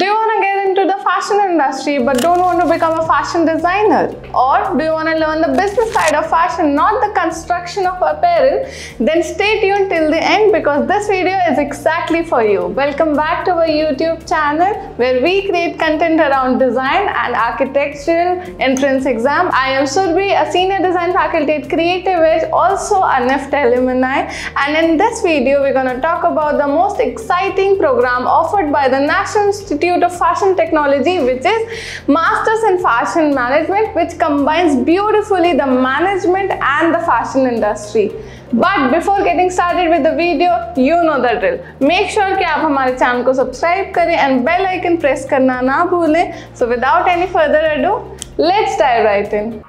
Do you want to get into the fashion industry but don't want to become a fashion designer? Or do you want to learn the business side of fashion, not the construction of apparel? Then stay tuned till the end because this video is exactly for you. Welcome back to our YouTube channel where we create content around design and architectural entrance exam. I am Surbhi, a senior design faculty at Creative Edge, also a NIFT alumni. And in this video, we're going to talk about the most exciting program offered by the National Institute of Fashion Technology, which is Masters in Fashion Management, which combines beautifully the management and the fashion industry. But before getting started with the video, you know the drill. Make sure कि आप हमारे channel को subscribe करें and bell icon press करना ना भूलें. So without any further ado, let's dive right in.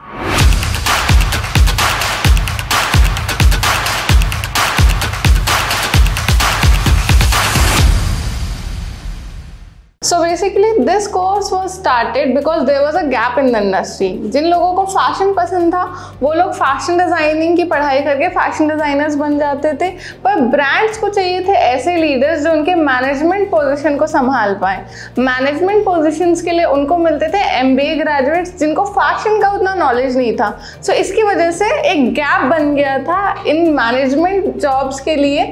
So basically this course was started because there was a gap in the industry. जिन लोगों को फैशन पसंद था वो लोग फैशन डिज़ाइनिंग की पढ़ाई करके फैशन डिज़ाइनर्स बन जाते थे, पर ब्रांड्स को चाहिए थे ऐसे लीडर्स जो उनके मैनेजमेंट पोजीशन को संभाल पाएँ. मैनेजमेंट पोजीशंस के लिए उनको मिलते थे MBA ग्रेजुएट्स जिनको फैशन का उतना नॉलेज नहीं था. सो इसकी वजह से एक गैप बन गया था इन मैनेजमेंट जॉब्स के लिए.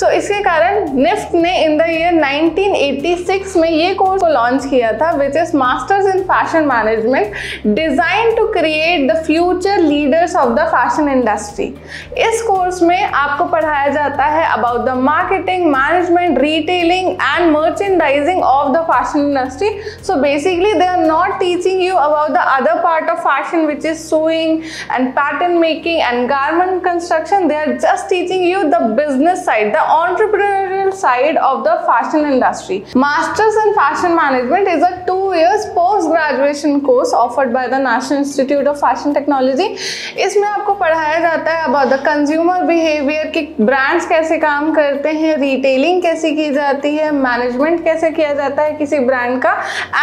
सो इसके कारण निफ्ट ने इन द ईयर 1986 में ये कोर्स को लॉन्च किया था, which is Masters in Fashion Management, designed to create the future leaders of the fashion industry. इस कोर्स में आपको पढ़ाया जाता है about the marketing, management, retailing and merchandising of the fashion industry. So basically they are not teaching you about the other part of fashion, which is sewing and pattern making and garment construction. They are just teaching you the business side, the entrepreneurial side of the fashion industry. Masters in Fashion Management is a 2 years post-graduation course offered by the National Institute of Fashion Technology. इसमें आपको पढ़ाया जाता है about the consumer behavior, कि brands कैसे काम करते हैं, retailing कैसे की जाती है, management कैसे किया जाता है किसी brand का,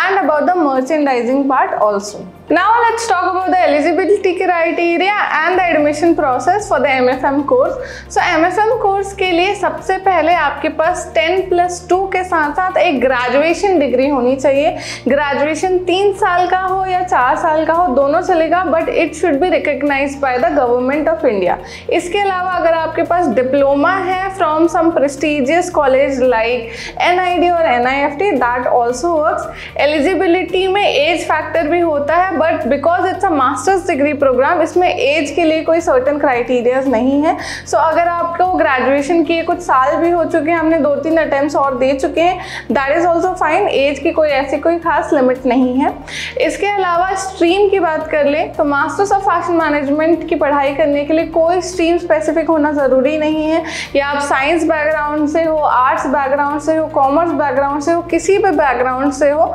and about the merchandising part also. Now let's talk about the eligibility criteria and the admission process for the MFM course. So MFM course के लिए सबसे पहले आपके पास 10+2 के साथ साथ एक ग्रेजुएशन डिग्री होनी चाहिए. ग्रेजुएशन 3 साल का हो या 4 साल का हो दोनों चलेगा, but it should be recognised by the government of India. इसके अलावा अगर आपके पास डिप्लोमा है from some prestigious college like NID और NIFT, that also works. Eligibility में एज फैक्टर भी होता है, but because it's a masters degree programme इसमें एज के लिए कोई सर्टन क्राइटेरियाज नहीं है. सो अगर आपको ग्रेजुएशन किए कुछ साल भी हो चुके हैं, हमने 2-3 अटेम्प्ट्स और दे चुके हैं, that is also fine. Age की कोई ऐसी कोई खास लिमिट नहीं है. इसके अलावा स्ट्रीम की बात कर लें तो मास्टर्स ऑफ फैशन मैनेजमेंट की पढ़ाई करने के लिए कोई स्ट्रीम स्पेसिफिक होना ज़रूरी नहीं है. या आप साइंस बैकग्राउंड से हो, आर्ट्स बैकग्राउंड से हो, कॉमर्स बैकग्राउंड से हो, किसी भी बैकग्राउंड से हो,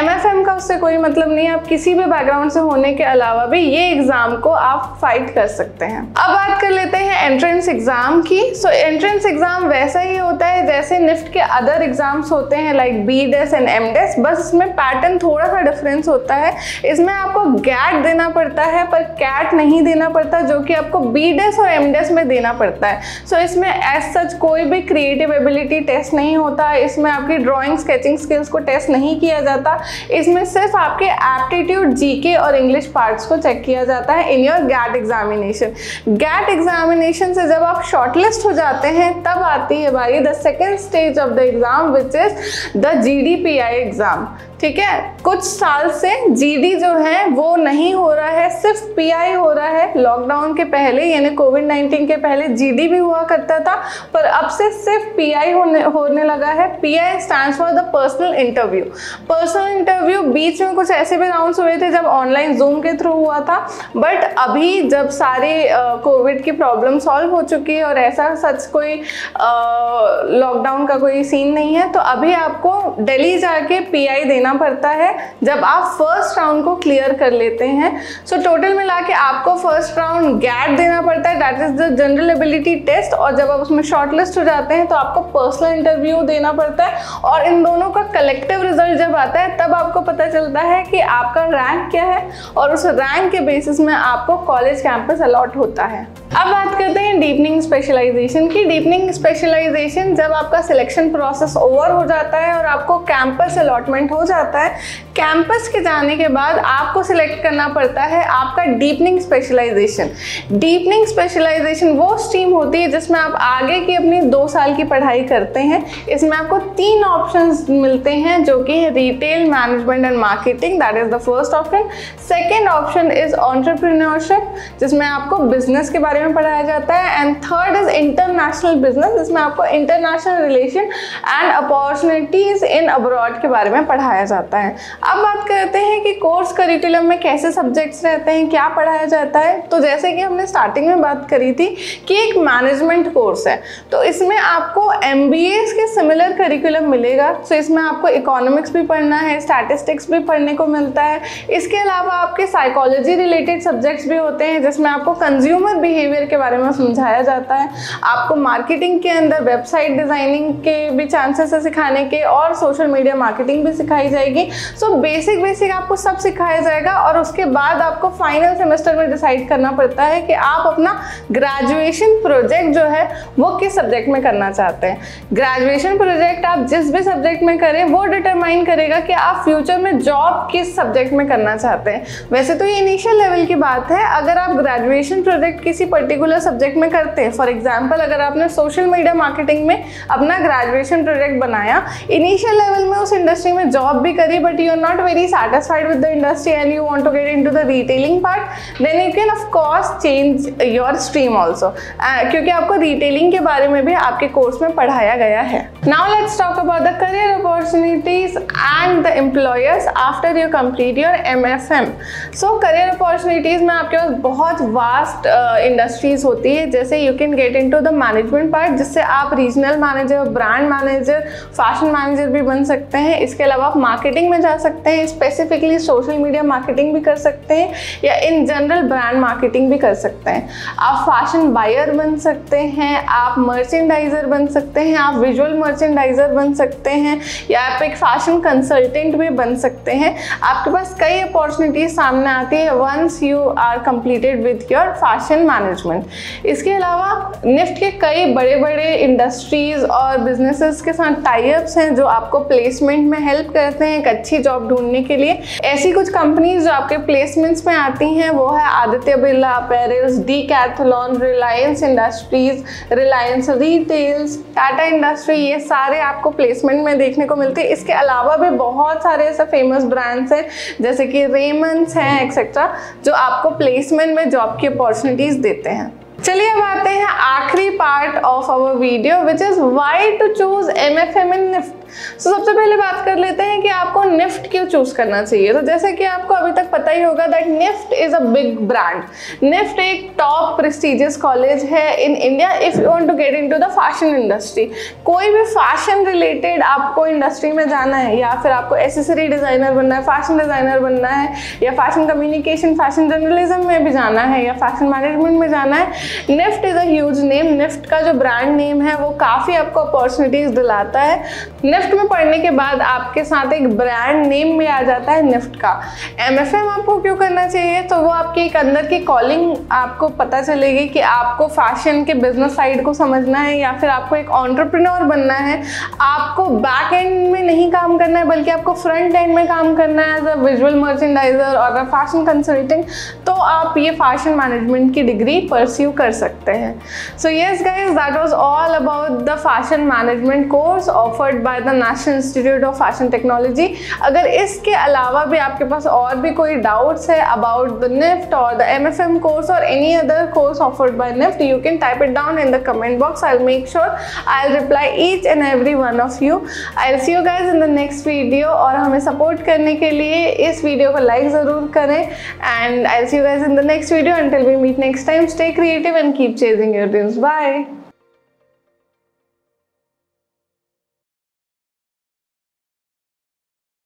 MFM का उससे कोई मतलब नहीं है. आप किसी भी बैकग्राउंड से होने के अलावा भी ये एग्जाम को आप फाइट कर सकते हैं. अब बात कर लेते हैं एंट्रेंस एग्जाम की. सो एंट्रेंस एग्जाम वैसा ही होता है जैसे निफ्ट के अदर एग्जाम्स होते हैं लाइक BDES एंड MDES, बस इसमें पैटर्न थोड़ा सा डिफरेंस होता है. इसमें आपको गैट देना पड़ता है पर कैट नहीं देना पड़ता, जो कि आपको BDES और MDES में देना पड़ता है. सो इसमें एज सच कोई भी क्रिएटिव एबिलिटी टेस्ट नहीं होता, इसमें आपकी ड्रॉइंग स्केचिंग स्किल्स को टेस्ट नहीं किया जाता, इसमें सिर्फ आपके एप्टीट्यूड, GK और इंग्लिश पार्ट्स को चेक किया जाता है in your GAT examination. GAT examination से जब आप शॉर्टलिस्ट हो जाते हैं तब आती है बारी the second stage of the exam, which is the GDPI exam. ठीक है, कुछ साल से GD जो है वो नहीं हो रहा है, सिर्फ PI हो रहा है. लॉकडाउन के पहले यानी कोविड-19 के पहले GD भी हुआ करता था, पर अब से सिर्फ PI होने लगा है. PI stands for the personal interview. Personal interview बीच में कुछ ऐसे भी राउंड्स हुए थे जब ऑनलाइन जूम के थ्रू हुआ था, बट अभी जब सारे कोविड की प्रॉब्लम सॉल्व हो चुकी है और ऐसा सच कोई लॉकडाउन का कोई सीन नहीं है, तो अभी आपको दिल्ली जाके PI देना देना पड़ता है जब आप फर्स्ट राउंड को क्लियर कर लेते हैं। सो टोटल मिला के आपको फर्स्ट राउंड गैट देना पड़ता है, that is the general ability test, और जब आप उसमें शॉर्टलिस्ट हो जाते हैं तो आपको पर्सनल इंटरव्यू देना पड़ता है, और इन दोनों का कलेक्टिव रिजल्ट जब आता है तब आपको पता चलता है कि आपका रैंक क्या है, और उस रैंक के बेसिस में आपको कॉलेज कैंपस अलॉट होता है। अब बात करते हैं डीपनिंग स्पेशलाइजेशन की। डीपनिंग स्पेशलाइजेशन जब आपका सिलेक्शन प्रोसेस ओवर हो जाता है और आपको कैंपस अलॉटमेंट हो जाता है, कैंपस के जाने के बाद आपको सिलेक्ट करना पड़ता है आपका डीपनिंग स्पेशलाइजेशन। डीपनिंग स्पेशलाइजेशन वो स्ट्रीम होती है जिसमें आप आगे की अपनी 2 साल की पढ़ाई करते हैं। इसमें आपको 3 ऑप्शंस मिलते हैं, जो कि retail, management and marketing, that is the first option. Second option is entrepreneurship, जिसमें आपको बिजनेस के बारे में पढ़ाया जाता है, and third is international business, जिसमें आपको international relation and opportunities in abroad के बारे में पढ़ाया जाता है। अब बात करते हैं कि कोर्स करिकुलम में कैसे सब्जेक्ट्स रहते हैं, क्या पढ़ाया जाता है। तो जैसे कि हमने स्टार्टिंग में बात करी थी कि एक मैनेजमेंट कोर्स है, तो इसमें आपको MBA के सिमिलर करिकुलम मिलेगा। तो इसमें आपको इकोनॉमिक्स भी पढ़ना है, स्टैटिस्टिक्स भी पढ़ने को मिलता है, इसके अलावा आपके साइकोलॉजी रिलेटेड सब्जेक्ट्स भी होते हैं, जिसमें आपको कंज्यूमर बिहेवियर के बारे में समझाया जाता है, आपको मार्केटिंग के अंदर वेबसाइट डिज़ाइनिंग के भी चांसेस है सिखाने के, और सोशल मीडिया मार्केटिंग भी सिखाई जाएगी। सो बेसिक आपको सब सिखाया जाएगा, और उसके बाद आपको फाइनल सेमेस्टर में डिसाइड करना पड़ता है कि आप अपना ग्रेजुएशन प्रोजेक्ट जो है वो किस सब्जेक्ट में करना चाहते हैं। ग्रेजुएशन प्रोजेक्ट आप जिस भी सब्जेक्ट में करें वो डिटरमाइन करेगा कि आप फ्यूचर में जॉब किस सब्जेक्ट में करना चाहते हैं। वैसे तो ये इनिशियल लेवल की बात है, अगर आप ग्रेजुएशन प्रोजेक्ट किसी पर्टिकुलर सब्जेक्ट में करते हैं, फॉर एग्जाम्पल अगर आपने सोशल मीडिया मार्केटिंग में अपना ग्रेजुएशन प्रोजेक्ट बनाया, इनिशियल लेवल में उस इंडस्ट्री में जॉब भी करी, but you are not very satisfied with the industry and you want to get into the retailing part, then you can of course change your stream also, क्योंकि आपको retailing के बारे में भी आपके course में पढ़ाया गया है। Now let's talk about the career opportunities and the employers after you complete your MFM. So career opportunities में आपके पास बहुत vast industries होती है, जैसे you can get into the management part, जिससे आप regional manager, brand manager, fashion manager भी बन सकते हैं। इसके अलावा आप marketing में जा सकते हैं, स्पेसिफिकली सोशल मीडिया मार्केटिंग भी कर सकते हैं, या इन जनरल ब्रांड मार्केटिंग भी कर सकते हैं। आप फैशन बायर बन सकते हैं, आप मर्चेंडाइजर बन सकते हैं, आप विजुअल मर्चेंडाइजर बन सकते हैं, या आप एक फैशन कंसल्टेंट भी बन सकते हैं। आपके पास कई अपॉर्चुनिटीज सामने आती है once you are completed with your fashion management. इसके अलावा निफ्ट के कई बड़े बड़े इंडस्ट्रीज और बिजनेसेस के साथ टाई अप्स हैं, जो आपको प्लेसमेंट में हेल्प करते हैं एक अच्छी जॉब ढूंढने के लिए। ऐसी कुछ कंपनीज जो आपके प्लेसमेंट्स में आती हैं वो है Aditya Birla apparels, Decathlon, Reliance industries, Reliance retails, Tata industry, ये सारे आपको प्लेसमेंट में देखने को मिलते हैं। इसके अलावा भी बहुत सारे ऐसे फेमस ब्रांड्स हैं जैसे कि रेमंड्स हैं, एक्सेट्रा, जो आपको प्लेसमेंट में जॉब की अपॉर्चुनिटीज देते हैं। चलिए अब आते हैं आखिरी part of our video, which is why to choose MFM in NIFT. तो सबसे पहले बात कर लेते हैं कि आपको निफ्ट क्यों चूज करना चाहिए। तो जैसे कि आपको अभी तक पता ही होगा that NIFT is a big brand, NIFT एक टॉप प्रेस्टिजियस कॉलेज है in India. If you want to get into the fashion industry, कोई भी फैशन रिलेटेड आपको इंडस्ट्री में जाना है, या फिर आपको एसेसरी डिजाइनर बनना है, फैशन डिजाइनर बनना है, या फैशन कम्युनिकेशन, फैशन जर्नलिज्म में भी जाना है, या फैशन मैनेजमेंट में जाना है, NIFT is a huge name. NIFT का जो ब्रांड नेम है वो काफी आपको अपॉर्चुनिटीज दिलाता है। निफ्ट में पढ़ने के बाद आपके साथ एक ब्रांड नेम भी आ जाता है निफ्ट का। MFM आपको क्यों करना चाहिए, तो वो आपकी एक अंदर की कॉलिंग आपको पता चलेगी कि आपको फैशन के बिजनेस साइड को समझना है, या फिर आपको एक एंटरप्रेन्योर बनना है। आपको बैक एंड में नहीं काम करना है, बल्कि आपको फ्रंट एंड में काम करना है एज अ विजुअल मर्चेंडाइजर और फैशन कंसल्टिंग। तो आप ये फैशन मैनेजमेंट की डिग्री परस्यू कर सकते हैं। So yes guys, that was all about the fashion management course offered by the National Institute of Fashion Technology. अगर इसके अलावा भी आपके पास और भी कोई डाउट्स है अबाउट द निफ्ट और द MFM कोर्स और any other course offered by NIFT, you can type it down in the comment box. I will make sure I will reply each and every one of you. I will see you guys in the next video. और हमें support करने के लिए इस video को like ज़रूर करें, and I will see you guys in the next video. Until we meet next time, stay creative and keep chasing your dreams. Bye.